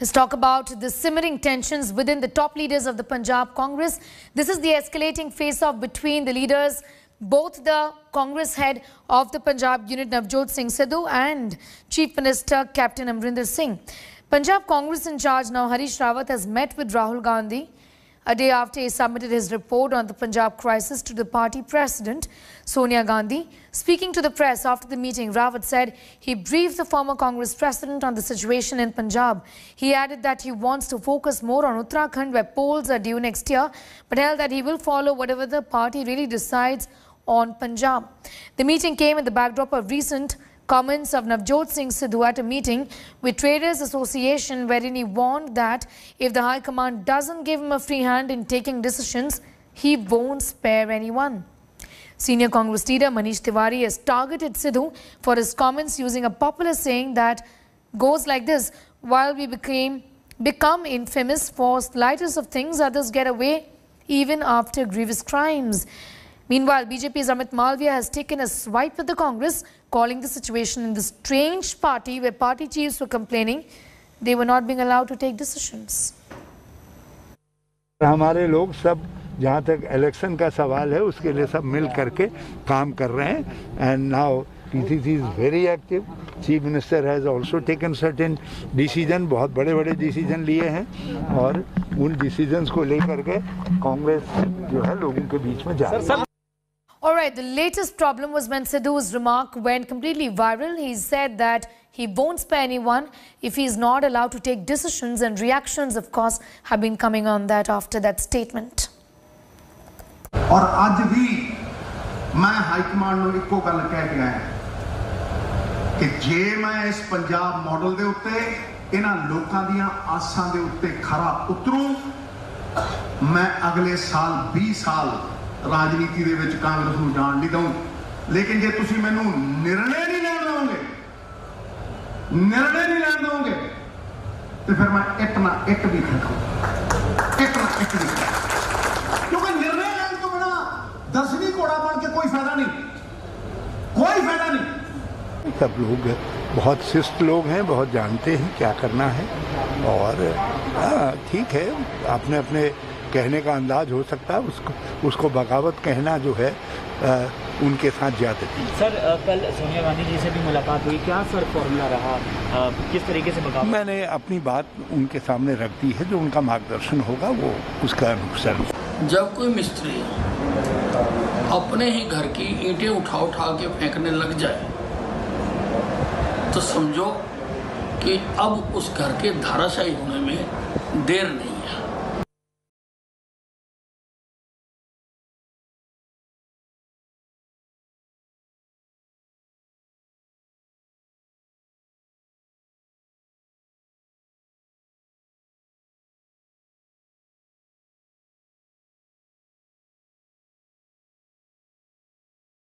Let's talk about the simmering tensions within the top leaders of the Punjab Congress. This is the escalating face-off between the leaders, both the Congress head of the Punjab unit Navjot Singh Sidhu and Chief Minister Captain Amarinder Singh. Punjab Congress in charge now Harish Rawat has met with Rahul Gandhi a day after he submitted his report on the Punjab crisis to the party president, Sonia Gandhi. Speaking to the press after the meeting, Rawat said he briefed the former Congress president on the situation in Punjab. He added that he wants to focus more on Uttarakhand, where polls are due next year, but held that he will follow whatever the party really decides on Punjab. The meeting came in the backdrop of recent comments of Navjot Singh Sidhu at a meeting with Traders Association, wherein he warned that if the High Command doesn't give him a free hand in taking decisions, he won't spare anyone. Senior Congress leader Manish Tiwari has targeted Sidhu for his comments using a popular saying that goes like this: while we become infamous for slightest of things, others get away even after grievous crimes. Meanwhile, BJP's Amit Malviya has taken a swipe at the Congress, calling the situation in the strange party where party chiefs were complaining they were not being allowed to take decisions. हमारे लोग सब जहाँ तक election का सवाल है उसके लिए सब मिल करके काम कर रहे हैं. And now PCC is very active. Chief Minister has also taken certain decision, बहुत बड़े-बड़े decision लिए हैं और उन decisions को लेकर के कांग्रेस जो है लोगों के बीच में जा रही है. All right, the latest problem was when Sidhu's remark went completely viral. He said that he won't spare anyone if he is not allowed to take decisions, and reactions, of course, have been coming on that after that statement. और आज भी मैं high command ਨੂੰ ਇੱਕੋ ਗੱਲ ਕਹਿ ਗਿਆ ਕਿ ਜੇ ਮੈਂ ਇਸ ਪੰਜਾਬ ਮਾਡਲ ਦੇ ਉੱਤੇ ਇਹਨਾਂ ਲੋਕਾਂ ਦੀਆਂ ਆਸਾਂ ਦੇ ਉੱਤੇ ਖਰਾ ਉਤਰੂ ਮੈਂ ਅਗਲੇ ਸਾਲ 20 ਸਾਲ राजनीति दे विच कांग्रेस नूं जाण नहीं दूं. लेकिन जे तुसीं मैनूं निर्णय नहीं लैण दोगे तो फिर मैं इतना एक भी खड़कूं क्योंकि निर्णय लैण तो बिना दसवीं घोड़ा बन के कोई फायदा नहीं. सब लोग बहुत शिष्ट लोग हैं, बहुत जानते हैं क्या करना है और ठीक है आपने अपने कहने का अंदाज हो सकता है, उसको बगावत कहना जो है उनके साथ जाते थे. सर कल सोनिया गांधी जी से भी मुलाकात हुई, क्या सर फॉर्मूला रहा, किस तरीके से बगावत? मैंने अपनी बात उनके सामने रख दी है, जो उनका मार्गदर्शन होगा वो उसका अनुसरण. जब कोई मिस्त्री अपने ही घर की ईंटें उठा के फेंकने लग जाए तो समझो कि अब उस घर के धाराशायी होने में देर नहीं है.